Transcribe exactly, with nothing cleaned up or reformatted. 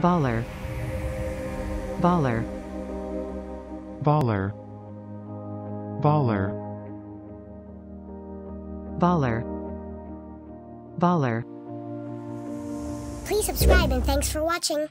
Baller. Baller. Baller. Baller. Baller. Baller. Please subscribe and thanks for watching.